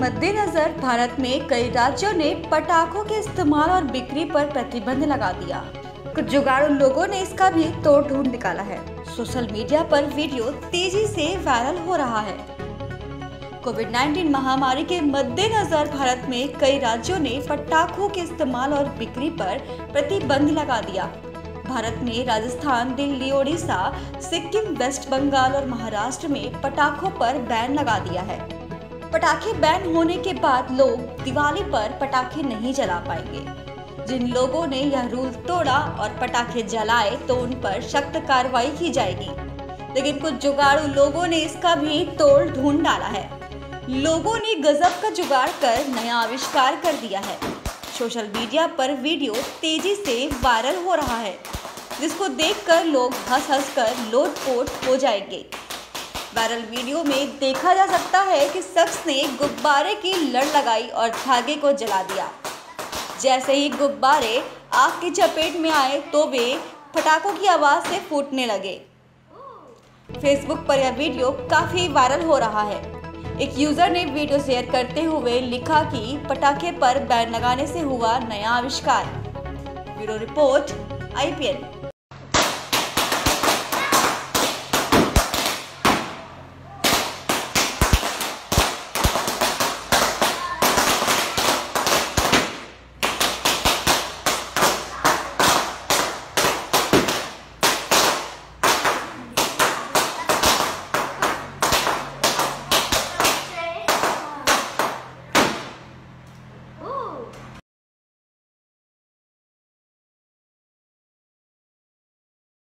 मद्देनजर भारत में कई राज्यों ने पटाखों के इस्तेमाल और बिक्री पर प्रतिबंध लगा दिया। कुछ जुगाड़ू लोगों ने इसका भी तोड़ ढूंढ निकाला है। सोशल मीडिया पर वीडियो तेजी से वायरल हो रहा है। कोविड-19 महामारी के मद्देनजर भारत में कई राज्यों ने पटाखों के इस्तेमाल और बिक्री पर प्रतिबंध लगा दिया। भारत में राजस्थान, दिल्ली, ओडिशा, सिक्किम, वेस्ट बंगाल और महाराष्ट्र में पटाखों पर बैन लगा दिया है। पटाखे बैन होने के बाद लोग दिवाली पर पटाखे नहीं जला पाएंगे। जिन लोगों ने यह रूल तोड़ा और पटाखे जलाए तो उन पर सख्त कार्रवाई की जाएगी। लेकिन कुछ जुगाड़ू लोगों ने इसका भी तोड़ ढूंढ डाला है। लोगों ने गजब का जुगाड़ कर नया आविष्कार कर दिया है। सोशल मीडिया पर वीडियो तेजी से वायरल हो रहा है, जिसको देखकर लोग हंस कर लोटपोट हो जाएंगे। वायरल वीडियो में देखा जा सकता है कि शख्स ने गुब्बारे की लड़ लगाई और धागे को जला दिया। जैसे ही गुब्बारे आग की चपेट में आए तो वे फटाखों की आवाज़ से फूटने लगे। फेसबुक पर यह वीडियो काफ़ी वायरल हो रहा है। एक यूज़र ने वीडियो शेयर करते हुए लिखा कि पटाखे पर बैन लगाने से हुआ नया आविष्कार। Bureau report IPN।